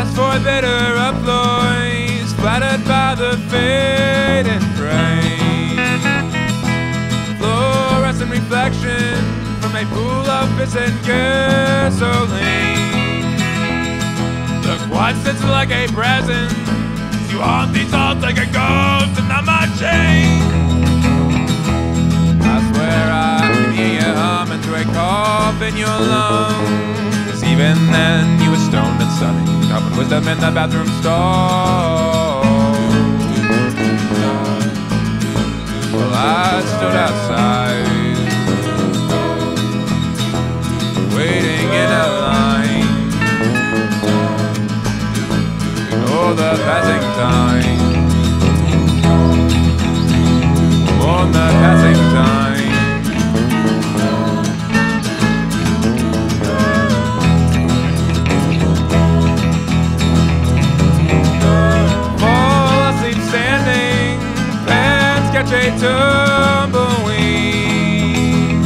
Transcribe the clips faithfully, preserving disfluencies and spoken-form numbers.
asked for better applause, flattered by the fade and rain. Fluorescent reflection from a pool of piss and gasoline. The quad sits like a presence, you haunt these halls like a ghost, and I'm not chained. I swear I can hear you hum into a cough in your lungs. Even then you were stoned and sunny, covered wisdom in the bathroom stall. Well, I stood outside, waiting in a line, ignore the passing time. On the passing time, fall asleep standing, plans catch a tumbleweed,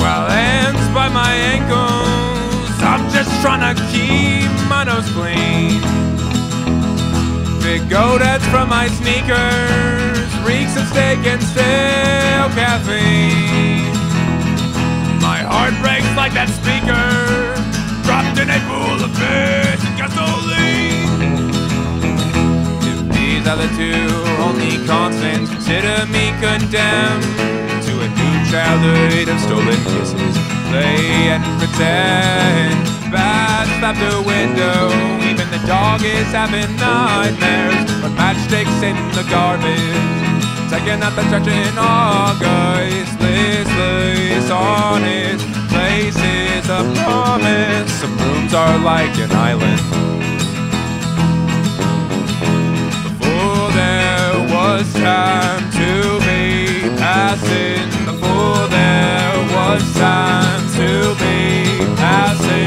while ends by my ankles, I'm just trying to keep my nose clean. Big goat heads from my sneakers, reeks of steak and stale caffeine. My heart breaks like that speaker, dropped in a pool of piss and gasoline. If these are the two only constants, consider me condemned to a new childhood of stolen kisses, play and pretend. Bats slap the window, the dog is having nightmares, but matchsticks in the garbage, taking out the trash in August. Listless, honest, places of promise. Some rooms are like an island. Before there was time to be passing. Before there was time to be passing.